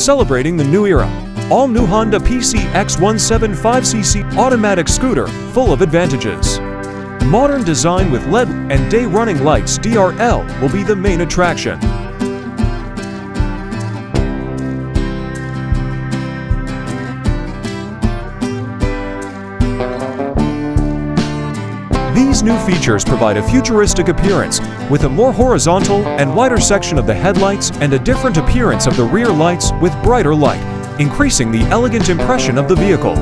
celebrating the new era. All-new Honda PCX 175CC automatic scooter, full of advantages. Modern design with LED and day-running lights DRL will be the main attraction. These new features provide a futuristic appearance with a more horizontal and wider section of the headlights and a different appearance of the rear lights with brighter light, increasing the elegant impression of the vehicle.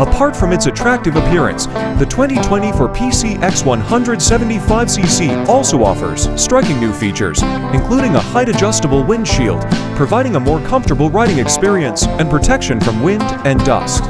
Apart from its attractive appearance, the 2024 PCX 175cc also offers striking new features, including a height-adjustable windshield, providing a more comfortable riding experience and protection from wind and dust.